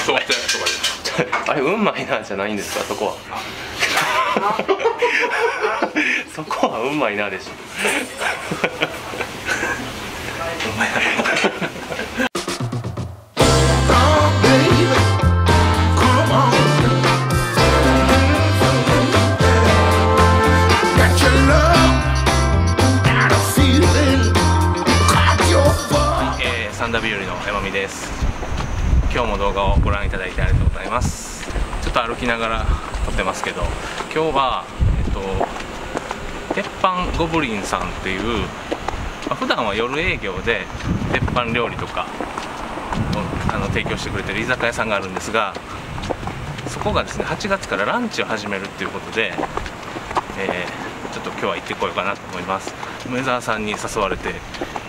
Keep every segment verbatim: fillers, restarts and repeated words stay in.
ソフト焼きとかであれうんまいなじゃないんですか、そこはそこはうんまいなでしょうんまいなです。今日も動画をご覧いただいてありがとうございます。ちょっと歩きながら撮ってますけど、今日は、えっと、鉄板ゴブリンさんという、まあ、普段は夜営業で鉄板料理とかをあの提供してくれてる居酒屋さんがあるんですが、そこがですねはちがつからランチを始めるということで、えー、ちょっと今日は行ってこようかなと思います。梅沢さんに誘われて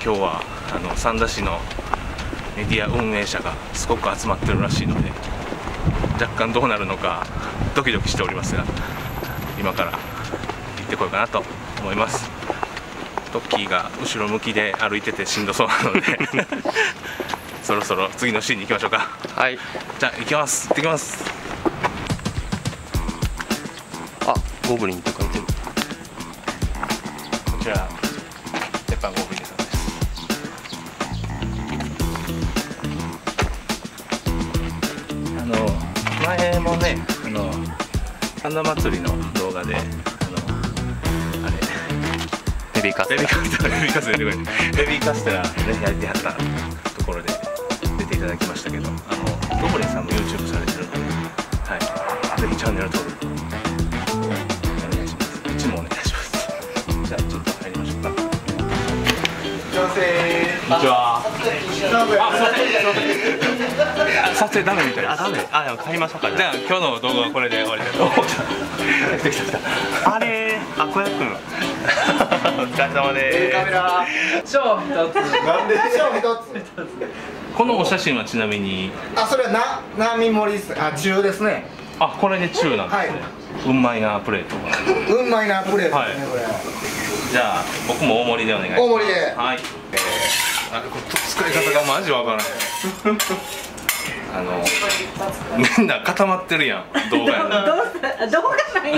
今日はあの三田市のメディア運営者がすごく集まってるらしいので、若干どうなるのかドキドキしておりますが、今から行ってこようかなと思います。トッキーが後ろ向きで歩いててしんどそうなのでそろそろ次のシーンに行きましょうか。はい、じゃあ行きます。行ってきます。あ、ゴブリンとか見てる。こちら鉄板ゴブリンです。前もね、あの神田祭りの動画で、あのあれベビーカステラ、ベビーカステラ、ベビーカステラね、やってはったところで出ていただきましたけど、あのゴブリンさんも YouTube されてるので、はい、ぜひチャンネル登録お願いします。うちもお願いします。じゃあちょっと入りましょうか。こんにちは。撮影ダメみたいな。あ、ダメ。あ、でも買いましたか。じゃあ今日の動画はこれで終わりだと思って。できた来た。あれー、あ、小屋くん。お疲れ様でーす。カメラ。賞一つ。なんで賞一つ。このお写真はちなみに。あ、それはな、並盛りです。あ、中ですね。あ、これで中なんですね。うんまいなプレート。うんまいなプレート。はい。じゃあ僕も大盛りでお願いします。大盛りで。はい。なんかこう作り方がマジわからない。あのみんな固まってるやん、動画やな。どう動画ない。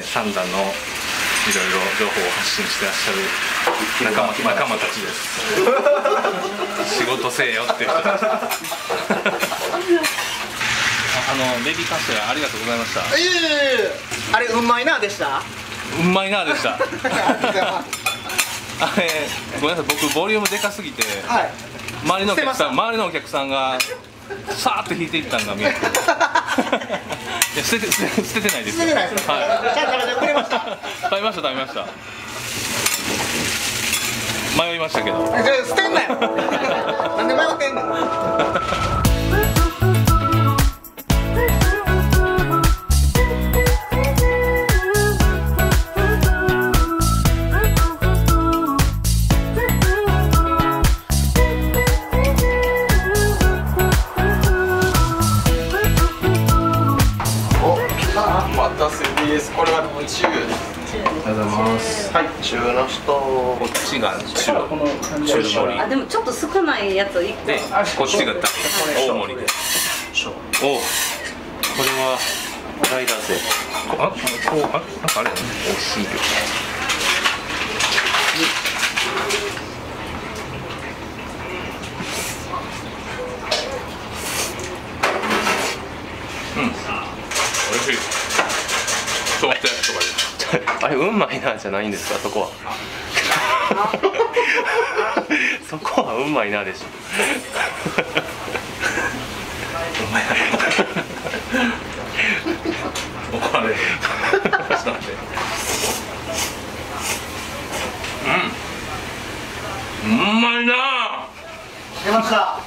サンダのいろいろ情報を発信してらっしゃる仲間仲間たちです。仕事せえよっていう人たち。あのベビーカステラありがとうございました。えー、あれうんまいなでした。うんまいなでした。あれごめんなさい、僕ボリュームでかすぎて。はい。周りのお客さん、周りのお客さんがさーっと引いていったんが見えて捨てて捨ててないです。捨ててないです。はい。ちゃんと食べました。食べました食べました。迷いましたけど。捨てんなよ。なんで迷ってんの。これは中。ありがとうございます。はい、中の人。こっちが中。中盛り。あ、でもちょっと少ないやつ一個。で、こっちが大盛りで。お、これはライダー製。あ、こう、あ、なんかあれ。美味しい。うん。美味しい。あれうんまいなじゃないんですか、そこはそこはうんまいなでしょうんまいな怒られるうんうんまいな出ました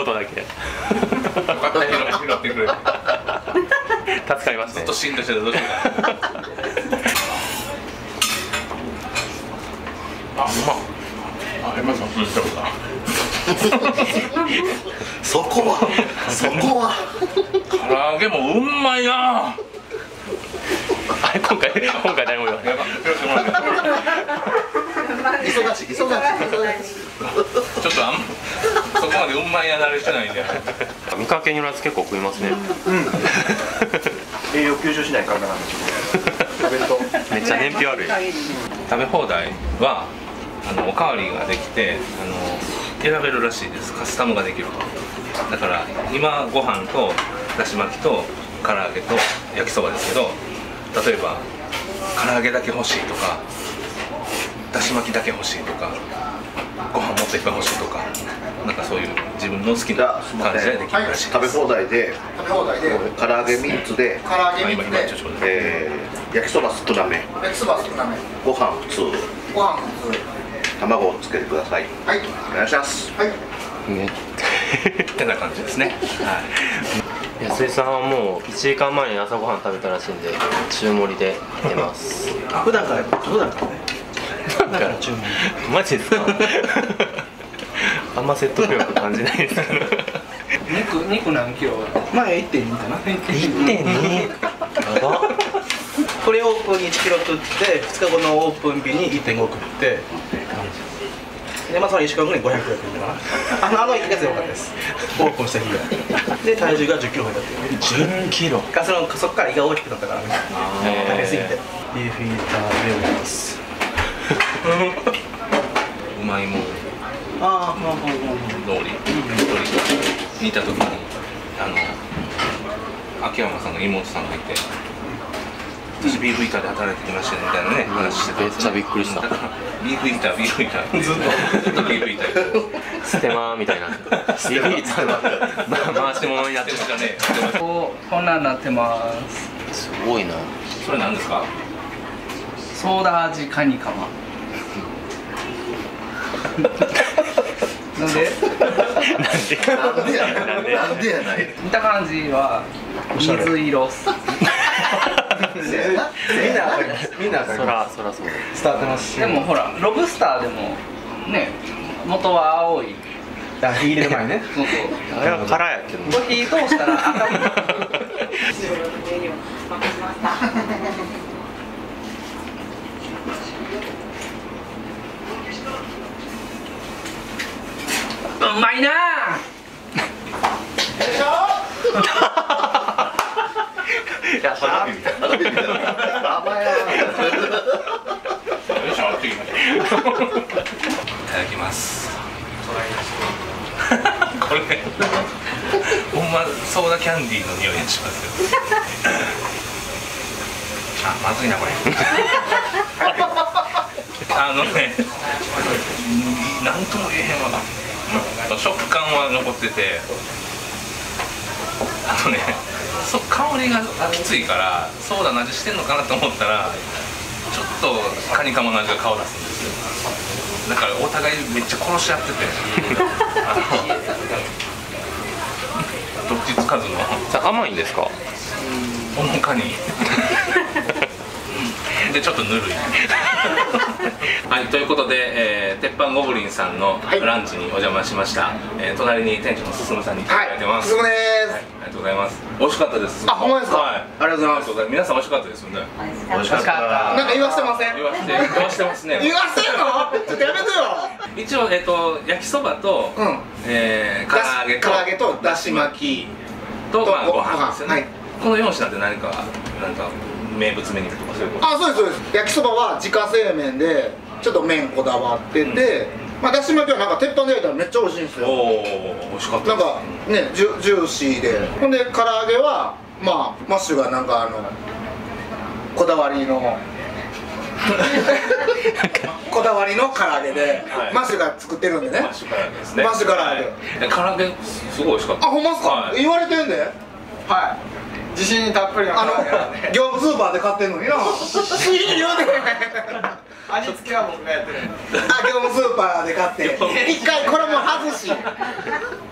音だけよかった、拾ってくれ助かりますね。ちょっとシンとしてたらどうしようか。あ、うまっ。あ、今さん聞いたことある。そこは、そこは。唐揚げもうんまいな。あれ今回今回誰も言わない。忙しい忙しい忙しい。ちょっとあん。そこまでうんまいやなる人ないんだよ。見かけによらず結構食いますね。栄養吸収しないからなんですよ。めっちゃ燃費悪い。食べ放題はあのおかわりができて、あの選べるらしいです。カスタムができる。だから今ご飯とだし巻きと唐揚げと焼きそばですけど、例えば唐揚げだけ欲しいとか、だし巻きだけ欲しいとか、ご飯もっといっぱい欲しいとか、なんかそういう自分の好きな感じでできるらしいです。食べ放題で、食べ放題で、唐揚げみっつで、唐揚げみっつで、焼きそば少なめ、焼きそば少なめ、ご飯普通、ご飯普通、卵をつけてください。はい、お願いします。はい。ね、ってな感じですね。はい。安井さんはもういちじかんまえに朝ごはん食べたらしいんで、中盛りでいけます。普段から、普段からね。なんかマジですか。あんま説得力感じないですけど。肉肉何キロ？まあ いってんに かな。いってんに。これをいちキロ食ってふつかごのオープン日に いってんご 食って。でまあそのいっしゅうかんごにごひゃくキロ食ってかな。あのあのやつ良かったです。オープンした日が。で体重がじゅっキロ増えたっていう。じゅっキロ。かそのそこから胃が大きくなったから。食べ過ぎて。ビーフイーターでおります。うまいもん。ああ、まあ、まあ、まあ、どおり、どおり。聞いたときに、あの、秋山さんの妹さんがいて。私ビーフイーターで働いてきましたねみたいなね、話してて。めっちゃびっくりした。ビーフイーター、ビーフイーター。ずっとビーフイーター。ステマみたいな。ビーフイーター。まあ、回し物になってるしかね。こう、こんなんなってます。すごいな。それなんですか。ソーダ味カニカマ。なんで？なんでやない？なんでやない？見た感じは水色。みんなみんなそらそらそう。伝わってます。でもほらロブスターでもね元は青い。入れる前ね。あれはカラーやけど。これ火通したら赤身。うまいなあ。やっぱり。いただきます。これ、ほんまソーダキャンディーの匂いがしますよ。あ、まずいなこれ。あのね、なんとも言えへんわ。食感は残ってて、あのね、そ香りがきついからソーダの味してんのかなと思ったらちょっとカニカマの味が顔出すんですよ。だからお互いめっちゃ殺し合っててどっちつかずの。甘いんですか？ほのかにでちょっとぬるいはい、ということで、えー、鉄板ゴブリンさんのランチにお邪魔しました、はい、えー、隣に店長の進さんに来ていただいてます。はい、ありがとうございます。美味しかったです。あ、ほんまですか？はい、ありがとうございます。皆さん美味しかったですよね。美味しかった。なんか言わせてません？言わせて、言わせてますね。言わせんの？ちょっとやめてよ。一応、えっと、焼きそばと、うん、えー、唐揚げと唐揚げとだし巻きと、まあ、ご飯ですよね。このよん品って何か、なんか名物メニューとかそういうこと？あ、そうですそうです。焼きそばは自家製麺でちょっと麺こだわってて、まあだし巻きはなんか鉄板で焼いたらめっちゃ美味しいんですよ。おお、美味しかった。なんかね、ジュジューシーで、ほんで唐揚げはまあマッシュがなんかあのこだわりのこだわりの唐揚げでマッシュが作ってるんでね。マッシュ唐揚げですね。マッシュ唐揚げ。唐揚げすごい美味しかった。あ、ほんまっすか？言われてんで。はい、自信にたっぷりな。あの業務スーパーで買ってんのにな。いいよね。味付けは僕がやってる。あ、業務スーパーで買って一回これも外し、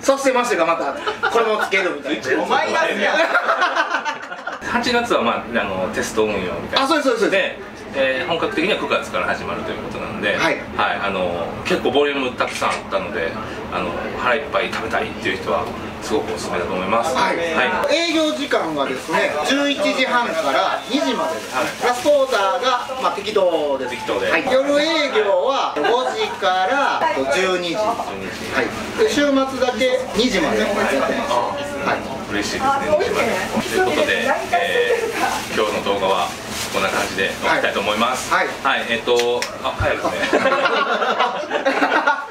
そしてマッシュがまたこれもつけるみたいな。お前がや。はちがつはまああのテスト運用みたいな。あ、そうですそうです。で、本格的にはくがつから始まるということなんで、はい、あの結構ボリュームたくさんあったので、あの腹いっぱい食べたいっていう人はすごくおすすめだと思います。はい、はい、営業時間がですねじゅういちじはんからにじまでです、はい、ラストオーダーが、まあ、適当です。適当で、はい、夜営業はごじからじゅうにじ、はい、で週末だけにじまでやってます。嬉しいですね。ということで、えー、今日の動画はこんな感じで終わりたいと思います。はい、はい、えっと、あ、早いですね。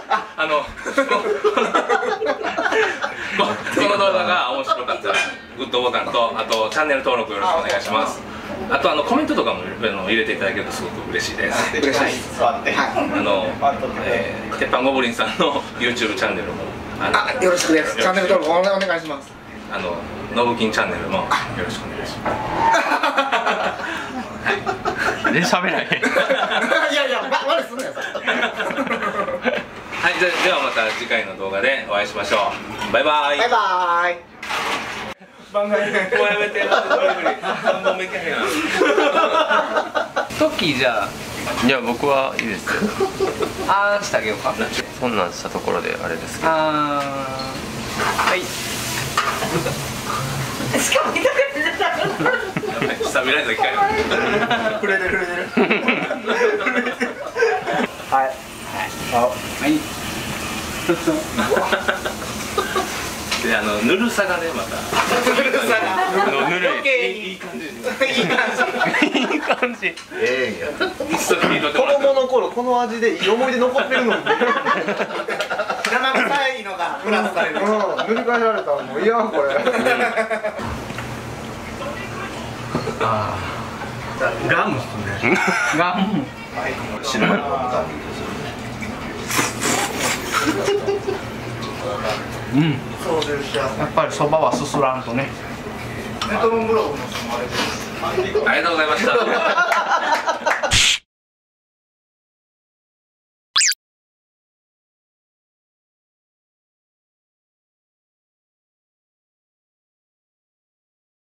あの、この動画が面白かったら、グッドボタンと、あとチャンネル登録よろしくお願いします。あとあのコメントとかも入れていただけるとすごく嬉しいです。嬉しいです。あの、えー、鉄板ゴブリンさんの YouTube チャンネルも、あ、よろしくです。チャンネル登録お願いします。あののぶきんチャンネルもよろしくお願いします。で喋らへん。いやいや、ま、悪すんなよ。はい、じゃではまた次回の動画でお会いしましょう。バイバーイ。バイバーイ。番外編。もうやめて。さんぼんめいけへんやん。トッキーじゃあ。いや僕はいいですよ。ああしてあげようか。そんなんしたところであれですけど。ああ。はい。しかも痛くなっちゃった。下見られた機会。震えてる震えてる。はいはい。であのぬるさがねまた。ぬるさが。ぬるい。いい感じ。いい感じ。いい感じ。ええや。子供の頃この味でいい思い出残ってるの。生臭いのがプラスされる。塗り替えられたらもういやこれ。ああ、ガムですね。ガム。白いのがうん。やっぱりそばはすすらんとね。ありがとうございました。